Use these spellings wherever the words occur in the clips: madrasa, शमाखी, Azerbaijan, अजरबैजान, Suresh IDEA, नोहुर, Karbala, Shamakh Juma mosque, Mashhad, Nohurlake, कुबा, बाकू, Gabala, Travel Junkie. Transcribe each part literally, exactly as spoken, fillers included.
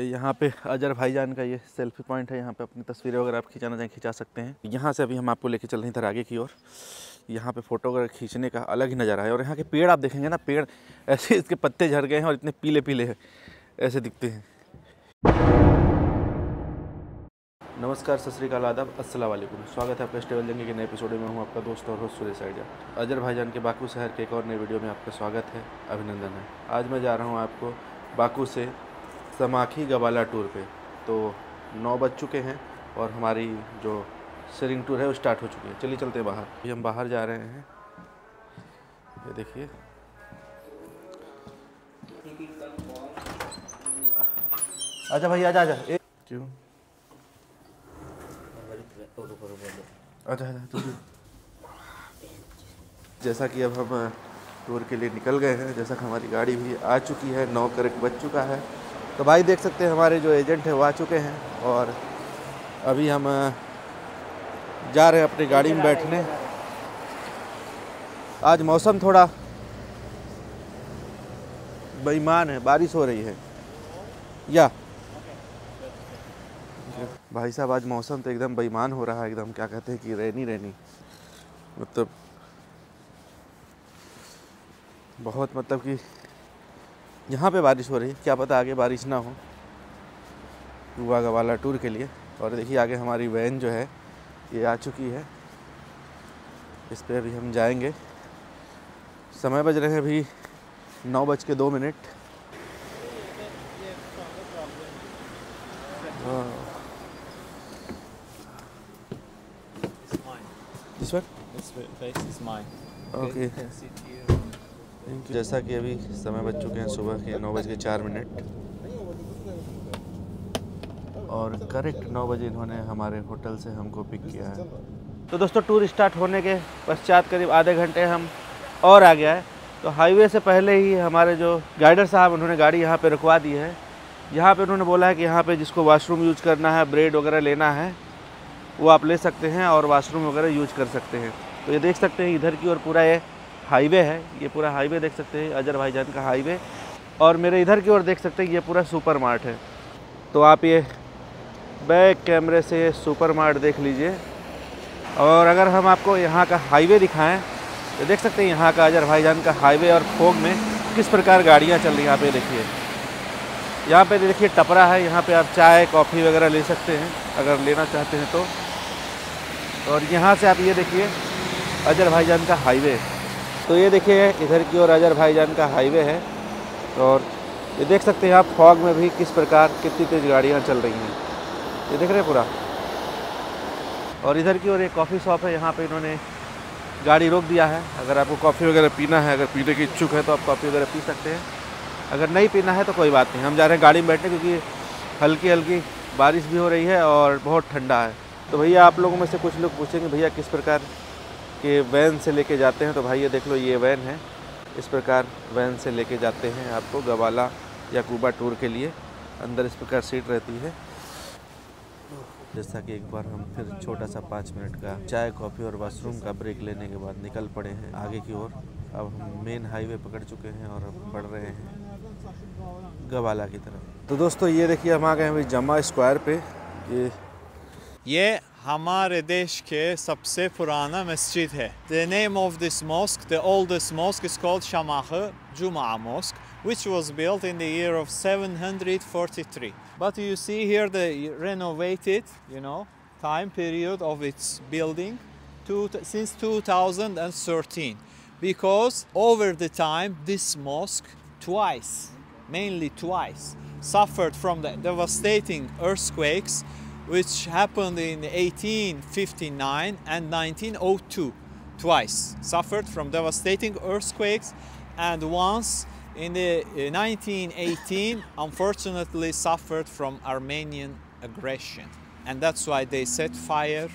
यहाँ पे अजरबैजान का ये सेल्फी पॉइंट है, यहाँ पे अपनी तस्वीरें वगैरह आप खिंचाना चाहें खिंचा सकते हैं। यहाँ से अभी हम आपको लेके चल रहे हैं इधर आगे की ओर। यहाँ पे फ़ोटो वगैरह खींचने का अलग ही नज़ारा है। और यहाँ के पेड़ आप देखेंगे ना, पेड़ ऐसे इसके पत्ते झड़ गए हैं और इतने पीले पीले हैं, ऐसे दिखते हैं। नमस्कार, सत श्री अकाल, आदाब, अस्सलाम वालेकुम। स्वागत है आपका ट्रैवल जंगी के नए एपिसोड में। हूँ आपका दोस्त और होस्ट सुरेश। अजरबैजान के बाकू शहर के एक और नए वीडियो में आपका स्वागत है, अभिनंदन है। आज मैं जा रहा हूँ आपको बाकू से शमाखी गबाला टूर पे। तो नौ बज चुके हैं और हमारी जो शेयरिंग टूर है वो स्टार्ट हो चुकी है। चलिए चलते हैं बाहर। अभी हम बाहर जा रहे हैं, ये देखिए। आजा भाई, आजा आजा। क्यों? अच्छा अच्छा। जैसा कि अब हम टूर के लिए निकल गए हैं, जैसा कि हमारी गाड़ी भी आ चुकी है, नौ करेक्ट बज चुका है। तो भाई देख सकते हैं हमारे जो एजेंट हैं वो आ चुके हैं और अभी हम जा रहे हैं अपनी गाड़ी में बैठने। आज मौसम थोड़ा बेईमान है, बारिश हो रही है। या भाई साहब, आज मौसम तो एकदम बेईमान हो रहा है, एकदम क्या कहते हैं कि रेनी रेनी, मतलब बहुत, मतलब कि यहाँ पे बारिश हो रही है। क्या पता आगे बारिश ना हो। युवा गबाला टूर के लिए। और देखिए आगे हमारी वैन जो है ये आ चुकी है, इस पर अभी हम जाएंगे। समय बज रहे हैं अभी नौ बज के दो मिनट। This one? This place is mine. Okay. जैसा कि अभी समय बज चुके हैं सुबह के नौ बज के चार मिनट और करेक्ट नौ बजे इन्होंने हमारे होटल से हमको पिक किया है। तो दोस्तों, टूर स्टार्ट होने के पश्चात करीब आधे घंटे हम और आ गया है। तो हाईवे से पहले ही हमारे जो गाइडर साहब, उन्होंने गाड़ी यहाँ पे रुकवा दी है। यहाँ पे उन्होंने बोला है कि यहाँ पे जिसको वाशरूम यूज़ करना है, ब्रेड वगैरह लेना है, वो आप ले सकते हैं और वाशरूम वगैरह यूज कर सकते हैं। तो ये देख सकते हैं इधर की ओर पूरा ये हाईवे है, ये पूरा हाईवे देख सकते हैं, अजरबैजान का हाईवे। और मेरे इधर की ओर देख सकते हैं ये पूरा सुपरमार्ट है। तो आप ये बैक कैमरे से सुपरमार्ट देख लीजिए। और अगर हम आपको यहाँ का हाईवे दिखाएं तो देख सकते हैं यहाँ का अजरबैजान का हाईवे और फोग में किस प्रकार गाड़ियाँ चल रही हैं। यहाँ पे देखिए, यहाँ पे देखिए टपरा है, यहाँ पे आप चाय कॉफ़ी वगैरह ले सकते हैं अगर लेना चाहते हैं तो। और यहाँ से आप ये देखिए अजरबैजान का हाईवे। तो ये देखिए इधर की ओर अजरबैजान का हाईवे है। और ये देख सकते हैं आप फॉग में भी किस प्रकार कितनी तेज़ गाड़ियाँ चल रही हैं, ये देख रहे हैं पूरा। और इधर की ओर एक कॉफ़ी शॉप है, यहाँ पे इन्होंने गाड़ी रोक दिया है। अगर आपको कॉफ़ी वगैरह पीना है, अगर पीने की इच्छुक है तो आप कॉफ़ी वगैरह पी सकते हैं, अगर नहीं पीना है तो कोई बात नहीं। हम जा रहे हैं गाड़ी में बैठने, क्योंकि हल्की हल्की बारिश भी हो रही है और बहुत ठंडा है। तो भैया आप लोगों में से कुछ लोग पूछेंगे भैया किस प्रकार के वैन से लेके जाते हैं। तो भाई ये देख लो, ये वैन है, इस प्रकार वैन से लेके जाते हैं आपको गबाला या कुबा टूर के लिए। अंदर इस प्रकार सीट रहती है। जैसा कि एक बार हम फिर छोटा सा पाँच मिनट का चाय कॉफ़ी और वाशरूम का ब्रेक लेने के बाद निकल पड़े हैं आगे की ओर। अब हम मेन हाईवे पकड़ चुके हैं और अब बढ़ रहे हैं गबाला की तरफ। तो दोस्तों ये देखिए हम आ गए हैं अभी जमा स्क्वायर पे। ये ये हमारे देश के सबसे पुराना मस्जिद है। The name of this mosque, the oldest mosque, is called Shamakh Juma mosque, which was built in the year of seven hundred forty-three. But you see here the renovated, you know, time period of its building to, since two thousand thirteen, because over the time this mosque twice, mainly twice, suffered from the devastating earthquakes, which happened in eighteen fifty-nine and nineteen oh two. Twice suffered from devastating earthquakes, and once in the nineteen eighteen unfortunately suffered from Armenian aggression, and that's why they set fire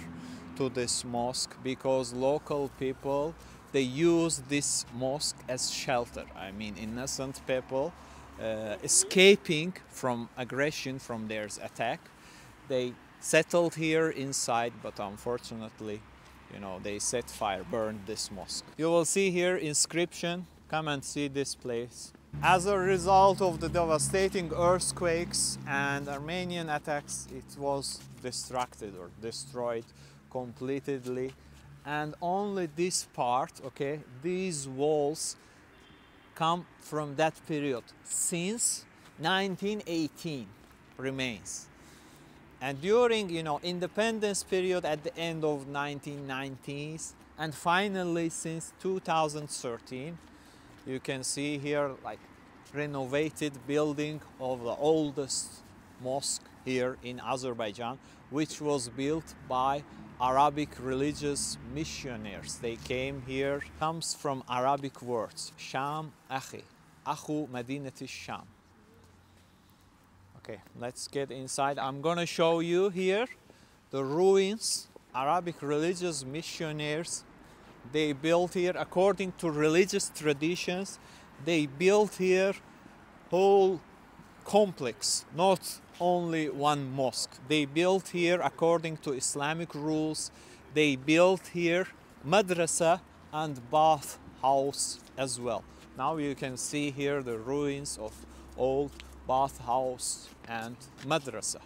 to this mosque, because local people, they use this mosque as shelter. I mean, innocent people uh, escaping from aggression, from their attack, they settled here inside, but unfortunately, you know, they set fire, burned this mosque. You will see here inscription. Come and see this place. As a result of the devastating earthquakes and Armenian attacks, it was destructed or destroyed completely. And only this part, okay, these walls come from that period. Since nineteen eighteen remains. And during, you know, independence period at the end of nineteen nineties, and finally since two thousand thirteen, you can see here like renovated building of the oldest mosque here in Azerbaijan, which was built by Arabic religious missionaries. They came here, comes from Arabic words, Sham Akhi, Akhu Madinati Sham. Okay, let's get inside. I'm gonna show you here the ruins. Arabic religious missionaries, they built here according to religious traditions. They built here whole complex, not only one mosque. They built here according to Islamic rules. They built here madrasa and bath house as well. Now you can see here the ruins of old bath house and madrasa.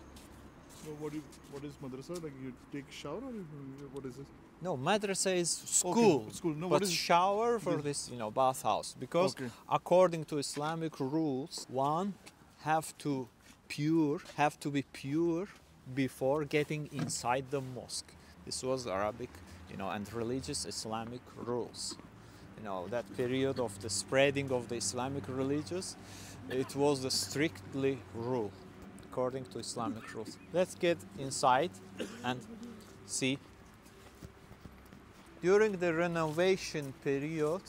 So what, you, what is madrasa? Like you take shower or you, what is it? No, madrasa is school, okay, school. No, but shower for it? This, you know, bathhouse. Because okay. According to Islamic rules, one have to pure, have to be pure before getting inside the mosque. This was Arabic, you know, and religious Islamic rules. You know, that period of the spreading of the Islamic religions, it was the strictly rule. According to Islamic rules. Let's get inside and see. During the renovation period,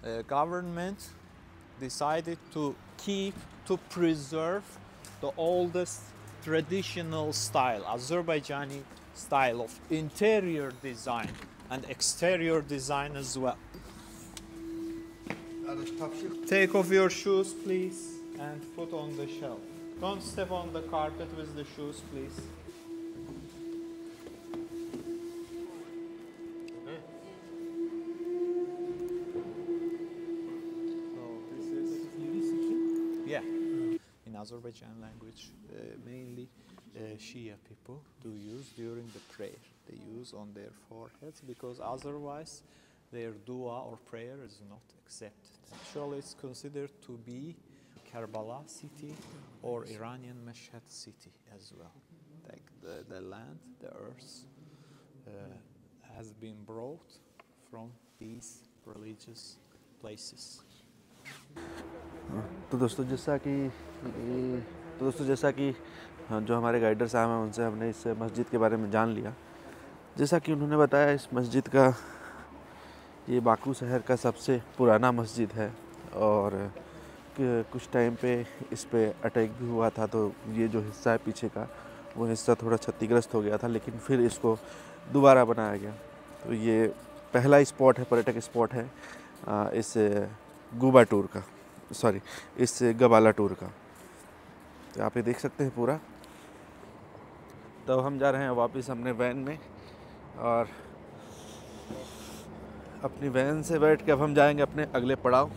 the government decided to keep, to preserve the oldest traditional style, Azerbaijani style of interior design and exterior design as well. Take off your shoes, please, and put on the shelf. Don't step on the carpet with the shoes, please. Okay. So this is, yeah, in Azerbaijani language, uh, mainly uh, Shia people do use during the prayer. They use on their foreheads because otherwise their dua or prayer is not accepted. Actually, it's considered to be Karbala city or Iranian Mashhad city as well. Like the, the land, the earth uh, has been brought from these religious places. तो दोस्तों जैसा कि तो दोस्तों जैसा कि जो हमारे गाइडर साहब हैं उनसे हमने इस मस्जिद के बारे में जान लिया। जैसा कि उन्होंने बताया इस मस्जिद का ये बाकू शहर का सबसे पुराना मस्जिद है और कुछ टाइम पे इस पे अटैक भी हुआ था तो ये जो हिस्सा है पीछे का वो हिस्सा थोड़ा क्षतिग्रस्त हो गया था लेकिन फिर इसको दोबारा बनाया गया। तो ये पहला स्पॉट है, पर्यटक स्पॉट है इस गुबा टूर का, सॉरी इस गबाला टूर का। तो आप ये देख सकते हैं पूरा। तो हम जा रहे हैं वापस अपने वैन में और अपनी वैन से बैठ के अब हम जाएँगे अपने अगले पड़ाव।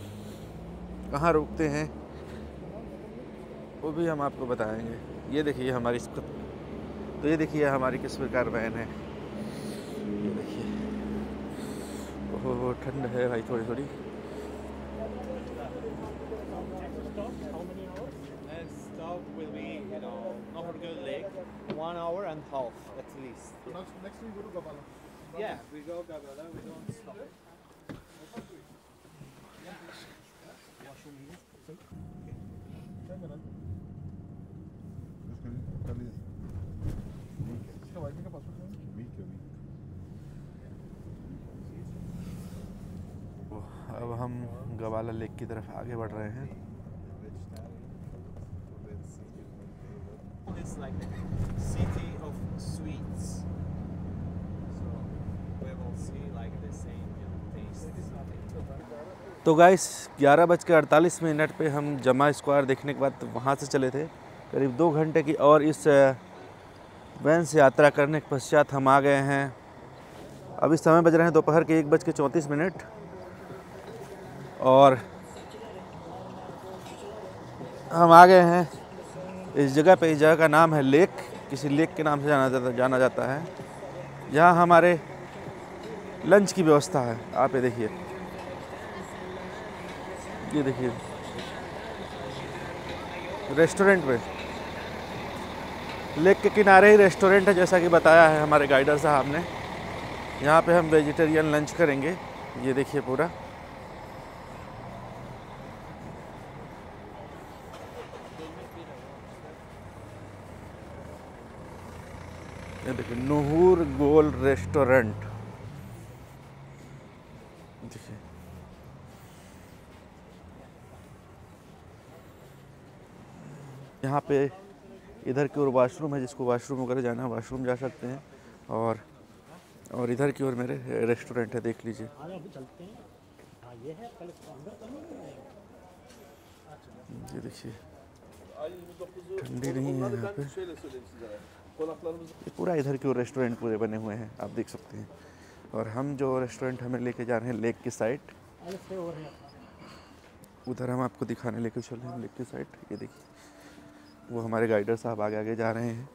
कहाँ रुकते हैं वो भी हम आपको बताएंगे। ये देखिए हमारी, तो ये देखिए हमारी किस प्रकार वैन है। ये देखिए, ओहो ठंड है भाई थोड़ी थोड़ी। अब हम गबाला लेक की तरफ आगे बढ़ रहे हैं। तो गाइस ग्यारह बज के अड़तालीस मिनट पर हम जमा स्क्वायर देखने के बाद वहाँ से चले थे करीब दो घंटे की और इस वैन से यात्रा करने के पश्चात हम आ गए हैं। अब इस समय बज रहे हैं दोपहर के एक बज के चौंतीस मिनट और हम आ गए हैं इस जगह पे। इस जगह का नाम है लेक, किसी लेक के नाम से जाना जाता जाना जाता है। यहाँ हमारे लंच की व्यवस्था है। आप ये देखिए, ये देखिए रेस्टोरेंट में, लेक के किनारे ही रेस्टोरेंट है जैसा कि बताया है हमारे गाइडर साहब ने। यहाँ पे हम वेजिटेरियन लंच करेंगे। ये देखिए पूरा ये देखिए नूहुर गोल रेस्टोरेंट। देखिए यहाँ पे इधर की ओर वाशरूम है, जिसको वाशरूम वगैरह जाना है वाशरूम जा सकते हैं। और और इधर की ओर मेरे रेस्टोरेंट है, देख लीजिए। ये देखिए ठंडी नहीं है यहाँ पे। ये पूरा इधर की ओर रेस्टोरेंट पूरे बने हुए हैं, आप देख सकते हैं। और हम जो रेस्टोरेंट हमें लेके जा रहे हैं लेक की साइड, उधर हम आपको दिखाने लेके चले हैं लेक की साइड। ये देखिए वो हमारे गाइडर साहब आगे आगे जा रहे हैं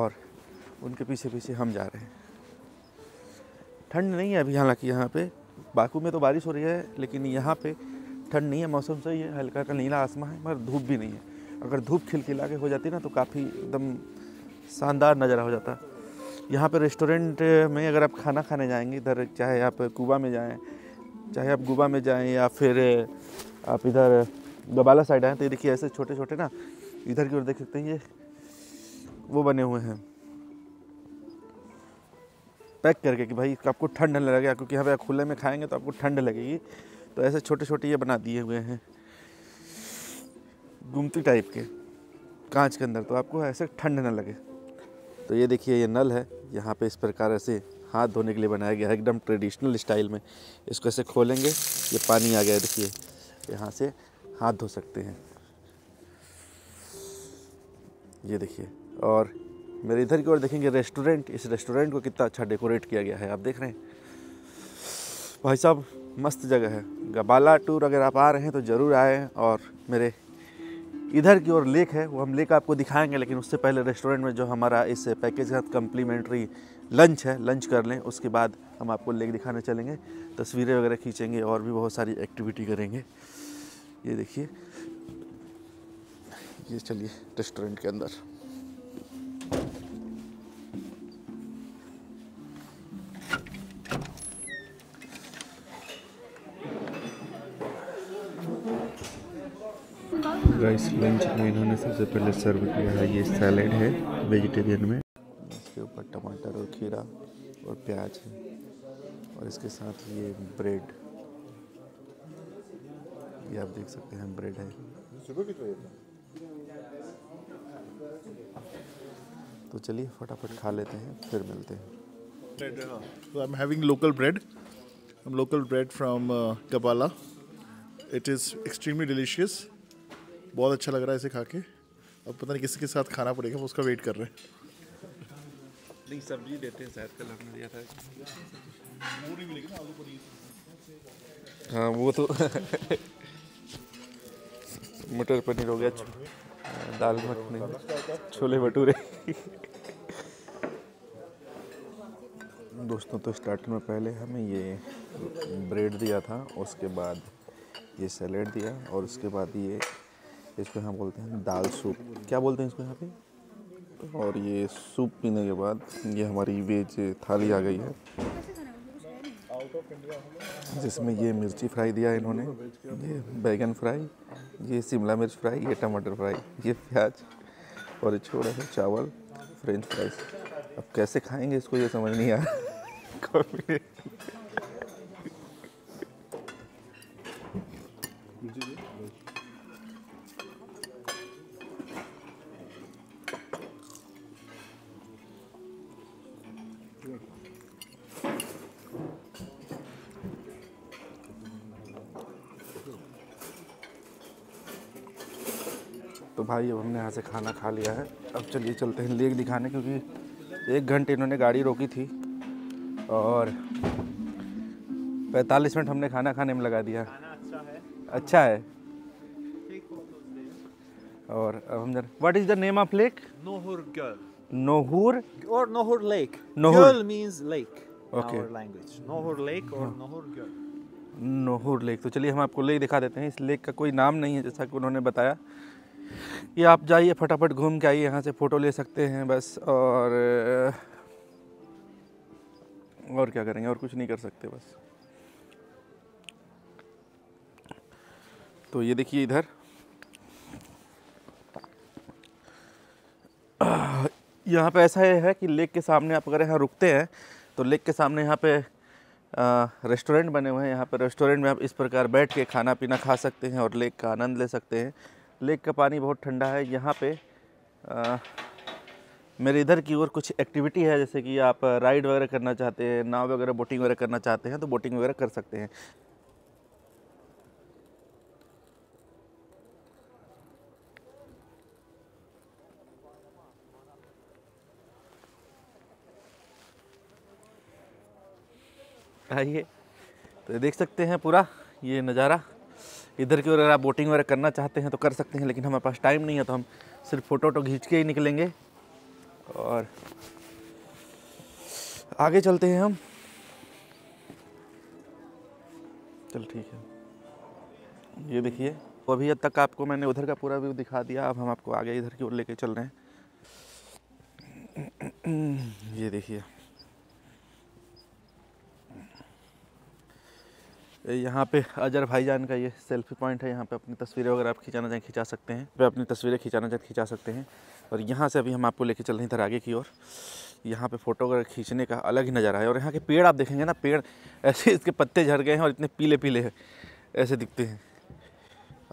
और उनके पीछे पीछे हम जा रहे हैं। ठंड नहीं है अभी, हालांकि यहाँ पे बाकू में तो बारिश हो रही है, लेकिन यहाँ पे ठंड नहीं है, मौसम सही है। हल्का हल्का नीला आसमान है मगर धूप भी नहीं है। अगर धूप खिलखिला के हो जाती ना तो काफ़ी एकदम शानदार नज़ारा हो जाता। यहाँ पे रेस्टोरेंट में अगर आप खाना खाने जाएंगे इधर, चाहे आप कुबा में जाएं चाहे आप गुबा में जाएं या फिर आप इधर गबाला साइड आएँ, तो ये देखिए ऐसे छोटे छोटे ना इधर की ओर देख सकते हैं, ये वो बने हुए हैं पैक करके कि भाई आपको ठंड न लगे, क्योंकि यहाँ पे खुले में खाएंगे तो आपको ठंड लगेगी। तो ऐसे छोटे छोटे ये बना दिए हुए हैं गुमती टाइप के कांच के अंदर, तो आपको ऐसे ठंड न लगे। तो ये देखिए ये नल है, यहाँ पे इस प्रकार ऐसे हाथ धोने के लिए बनाया गया है एकदम ट्रेडिशनल स्टाइल में। इसको ऐसे खोलेंगे, ये पानी आ गया, देखिए यहाँ से हाथ धो सकते हैं। ये देखिए, और मेरे इधर की ओर देखेंगे रेस्टोरेंट। इस रेस्टोरेंट को कितना अच्छा डेकोरेट किया गया है, आप देख रहे हैं भाई साहब, मस्त जगह है। गबाला टूर अगर आप आ रहे हैं तो ज़रूर आएँ। और मेरे इधर की ओर लेक है, वो हम लेक आपको दिखाएंगे, लेकिन उससे पहले रेस्टोरेंट में जो हमारा इस पैकेज के साथ कम्प्लीमेंट्री लंच है, लंच कर लें, उसके बाद हम आपको लेक दिखाने चलेंगे, तस्वीरें वगैरह खींचेंगे और भी बहुत सारी एक्टिविटी करेंगे। ये देखिए, ये चलिए रेस्टोरेंट के अंदर। राइस लंच में इन्होंने सबसे पहले सर्व किया है ये सैलेड है वेजिटेरियन में, इसके ऊपर टमाटर और खीरा और प्याज है, और इसके साथ ये ब्रेड, ये आप देख सकते हैं ब्रेड है। तो चलिए फटाफट खा लेते हैं, फिर मिलते हैं। So I'm having local bread. I'm local bread from uh, Gabala. It is extremely delicious. बहुत अच्छा लग रहा है इसे खा के। अब पता नहीं किसी के साथ खाना पड़ेगा, उसका वेट कर रहे हैं। नहीं सब्जी देते हैं, शायद कल हमने दिया था। हाँ वो तो मटर पनीर हो गया, दाल मखनी, छोले भटूरे। दोस्तों तो स्टार्टर में पहले हमें ये ब्रेड दिया था, उसके बाद ये सैलेड दिया, और उसके बाद ये इसको यहाँ बोलते हैं दाल सूप, क्या बोलते हैं इसको यहाँ पे। और ये सूप पीने के बाद ये हमारी वेज थाली आ गई है, जिसमें ये मिर्ची फ्राई दिया है इन्होंने, ये बैगन फ्राई, ये शिमला मिर्च फ्राई, ये टमाटर फ्राई, ये प्याज, और ये छोड़ा सा चावल, फ्रेंच फ्राइज। अब कैसे खाएंगे इसको ये समझ नहीं आ रहा। तो भाई अब हमने यहाँ से खाना खा लिया है, अब चलिए चलते हैं लेक दिखाने, क्योंकि एक घंटे इन्होंने गाड़ी रोकी थी और पैंतालीस मिनट हमने खाना खाने में लगा दिया। अच्छा है, अच्छा है। और अब हम इधर what is the name of lake? नोहुर gol. नोहुर और नोहुर lake. Gol means lake in our language. नोहुर lake और नोहुर गर्ल। नोहुर लेक। तो चलिए हम आपको लेक दिखा देते हैं। इस लेक का कोई नाम नहीं है जैसा कि उन्होंने बताया। ये आप जाइए फटाफट घूम के आइए, यहाँ से फ़ोटो ले सकते हैं बस, और और क्या करेंगे, और कुछ नहीं कर सकते बस। तो ये देखिए इधर यहाँ पे ऐसा है कि लेक के सामने आप अगर यहाँ रुकते हैं तो लेक के सामने यहाँ पे रेस्टोरेंट बने हुए हैं। यहाँ पे रेस्टोरेंट में आप इस प्रकार बैठ के खाना पीना खा सकते हैं और लेक का आनंद ले सकते हैं। लेक का पानी बहुत ठंडा है। यहाँ पे आ, मेरे इधर की ओर कुछ एक्टिविटी है, जैसे कि आप राइड वगैरह करना चाहते हैं, नाव वगैरह बोटिंग वगैरह करना चाहते हैं तो बोटिंग वगैरह कर सकते हैं। आइए तो देख सकते हैं पूरा ये नज़ारा। इधर की ओर अगर आप बोटिंग वगैरह करना चाहते हैं तो कर सकते हैं, लेकिन हमारे पास टाइम नहीं है तो हम सिर्फ फ़ोटो तो खींच के ही निकलेंगे। और आगे चलते हैं हम। चल ठीक है। ये देखिए, तो अभी अब तक आपको मैंने उधर का पूरा व्यू दिखा दिया, अब हम आपको आगे इधर की ओर लेके चल रहे हैं। ये देखिए यहाँ पे अजरबैजान का ये सेल्फी पॉइंट है। यहाँ पे अपनी तस्वीरें वगैरह आप खिंचाना चाहें खिंचा सकते हैं, पे अपनी तस्वीरें खिंचाना चाहें खिंचा सकते हैं। और यहाँ से अभी हम आपको लेके चल रहे हैं इधर आगे की ओर। यहाँ पे फ़ोटो वगैरह खींचने का अलग ही नज़ारा है। और यहाँ के पेड़ आप देखेंगे ना, पेड़ ऐसे इसके पत्ते झड़ गए हैं और इतने पीले पीले हैं, ऐसे दिखते हैं।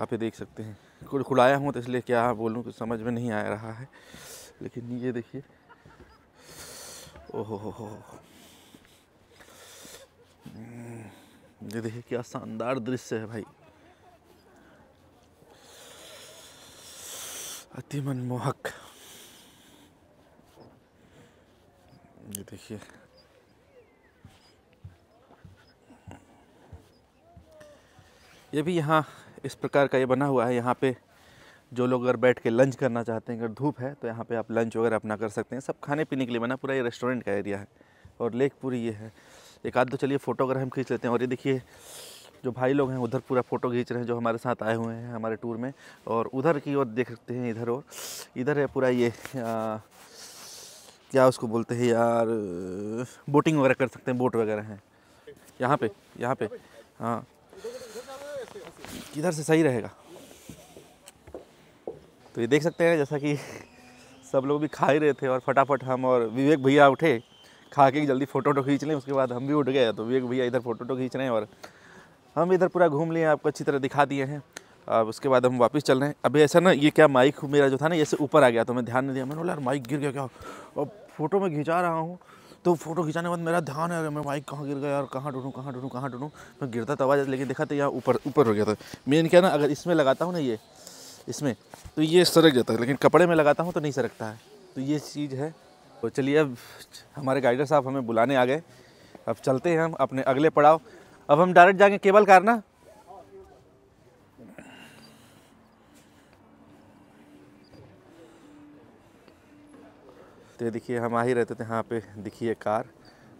आप ये देख सकते हैं। कुड़कुड़ाया हूँ तो इसलिए क्या बोलूँ कुछ समझ में नहीं आ रहा है, लेकिन ये देखिए ओहो हो, ये देखिए क्या शानदार दृश्य है भाई, अति मनमोहक। ये देखिए ये भी यहाँ इस प्रकार का ये बना हुआ है। यहाँ पे जो लोग अगर बैठ के लंच करना चाहते हैं, अगर धूप है तो यहाँ पे आप लंच वगैरह अपना कर सकते हैं। सब खाने पीने के लिए बना, पूरा ये रेस्टोरेंट का एरिया है और लेक पूरी ये है। एक आध तो चलिए फ़ोटो अगर हम खींच लेते हैं। और ये देखिए जो भाई लोग हैं उधर पूरा फ़ोटो खींच रहे हैं, जो हमारे साथ आए हुए हैं हमारे टूर में। और उधर की ओर देख सकते हैं, इधर और इधर है पूरा ये आ, क्या उसको बोलते हैं यार, बोटिंग वगैरह कर सकते हैं, बोट वगैरह हैं यहाँ पे। यहाँ पे हाँ, इधर से सही रहेगा। तो ये देख सकते हैं जैसा कि सब लोग भी खा ही रहे थे और फटाफट हम और विवेक भैया उठे खा के जल्दी फ़ोटो तो खींच लें, उसके बाद हम भी उठ गए। तो विवेक भैया इधर फ़ोटो तो खींच रहे हैं और हम इधर पूरा घूम लिए, आपको अच्छी तरह दिखा दिए हैं। अब उसके बाद हम वापस चल रहे हैं। अभी ऐसा ना, ये क्या माइक मेरा जो था ना ऐसे ऊपर आ गया तो मैं ध्यान नहीं दिया, मैंने बोला यार माइक गिर गया क्या, और फ़ोटो में खिंचा रहा हूँ तो फ़ोटो खिंचाने के बाद मेरा ध्यान है मैं माइक कहाँ गिर गया यार, कहाँ ढूंढूँ कहाँ ढूंढूँ कहाँ ढूंढूँ मैं गिरता तो आवाज़, लेकिन देखा तो यहाँ ऊपर ऊपर हो गया था। मेन क्या ना, अगर इसमें लगाता हूँ ना ये इसमें तो ये सरक जाता है, लेकिन कपड़े में लगाता हूँ तो नहीं सरकता है। तो ये चीज़ है। तो चलिए अब हमारे गाइडर साहब हमें बुलाने आ गए, अब चलते हैं हम अपने अगले पड़ाव। अब हम डायरेक्ट जाएंगे केबल कार ना। तो देखिए हम आ ही रहते थे, यहाँ पे देखिए कार,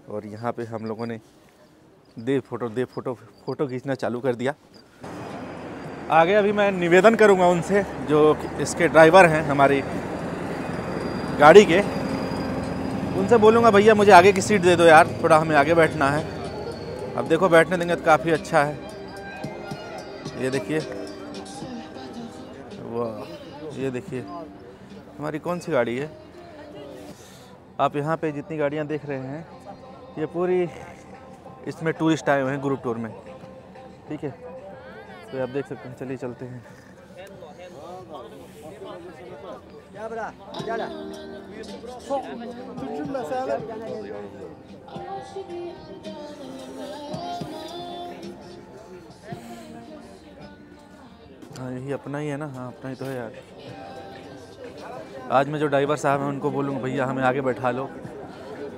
और यहाँ पे हम लोगों ने दे फोटो दे फोटो फोटो खींचना चालू कर दिया। आगे अभी मैं निवेदन करूँगा उनसे जो इसके ड्राइवर हैं हमारी गाड़ी के, उनसे बोलूँगा भैया मुझे आगे की सीट दे दो यार, थोड़ा हमें आगे बैठना है। अब देखो बैठने देंगे तो काफ़ी अच्छा है। ये देखिए वाह, ये देखिए हमारी कौन सी गाड़ी है। आप यहाँ पे जितनी गाड़ियाँ देख रहे हैं ये पूरी इसमें टूरिस्ट आए हुए हैं ग्रुप टूर में, ठीक है। तो आप देख सकते हैं। चलिए चलते हैं। हाँ यही अपना ही है ना। हाँ अपना ही तो है यार। आज मैं जो ड्राइवर साहब हैं उनको बोलूँगा भैया हमें आगे बैठा लो,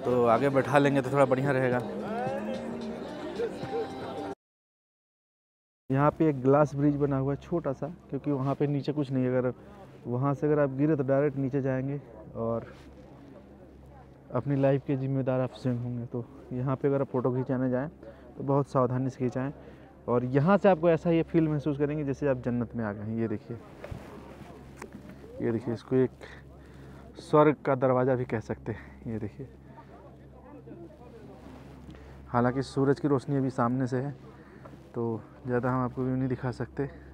तो आगे बैठा लेंगे तो थोड़ा बढ़िया रहेगा। यहाँ पे एक ग्लास ब्रिज बना हुआ है छोटा सा, क्योंकि वहाँ पे नीचे कुछ नहीं है। अगर वहाँ से अगर आप गिरे तो डायरेक्ट नीचे जाएंगे और अपनी लाइफ के जिम्मेदार आप स्वयं होंगे। तो यहाँ पे अगर आप फ़ोटो खिंचाने जाएँ तो बहुत सावधानी से खिंचाएँ और यहाँ से आपको ऐसा ये फील महसूस करेंगे जैसे आप जन्नत में आ गए हैं। ये देखिए, ये देखिए, इसको एक स्वर्ग का दरवाज़ा भी कह सकते हैं। ये देखिए, हालांकि सूरज की रोशनी अभी सामने से है तो ज़्यादा हम आपको व्यू नहीं दिखा सकते।